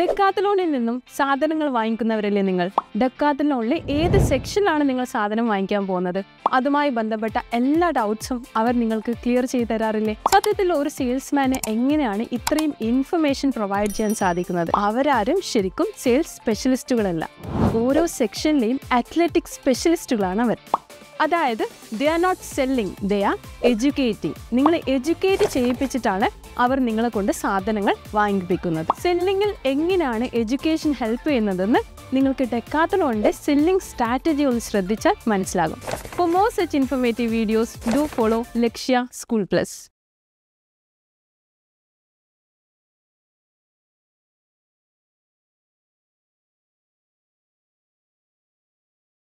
ഡെക്കാത്തലോണിൽ നിന്നും സാധനങ്ങൾ വാങ്ങിക്കുന്നവരല്ലേ നിങ്ങൾ? ഡെക്കാത്തലോണിലെ ഏത് സെക്ഷനിലാണ് നിങ്ങൾ സാധനം വാങ്ങിക്കാൻ പോകുന്നത്? അതുമായി ബന്ധപ്പെട്ട എല്ലാ ഡൗട്ട്സും അവർ നിങ്ങൾക്ക് ക്ലിയർ ചെയ്ത് തരാറില്ലേ? സത്യത്തിൽ ഒരു സെയിൽസ്മാന് എങ്ങനെയാണ് ഇത്രയും ഇൻഫർമേഷൻ പ്രൊവൈഡ് ചെയ്യാൻ സാധിക്കുന്നത്? അവരാരും ശരിക്കും സെയിൽസ് സ്പെഷ്യലിസ്റ്റുകളല്ല. ഓരോ സെക്ഷനിലെയും അത്ലറ്റിക് സ്പെഷ്യലിസ്റ്റുകളാണ് അവർ. അതായത് they are not selling, they are educating. നിങ്ങളെ എഡ്യൂക്കേറ്റ് ചെയ്യിപ്പിച്ചിട്ടാണ് അവർ നിങ്ങളെ കൊണ്ട് സാധനങ്ങൾ വാങ്ങിപ്പിക്കുന്നത്. സെല്ലിങ്ങിൽ എങ്ങനെയാണ് എഡ്യൂക്കേഷൻ ഹെൽപ്പ് ചെയ്യുന്നതെന്ന് നിങ്ങൾക്ക് ഡെക്കാത്തലോണിന്റെ സെല്ലിംഗ് സ്ട്രാറ്റജി ഒന്ന് ശ്രദ്ധിച്ചാൽ മനസ്സിലാകും. For more such informative videos, do follow Lakshya school plus.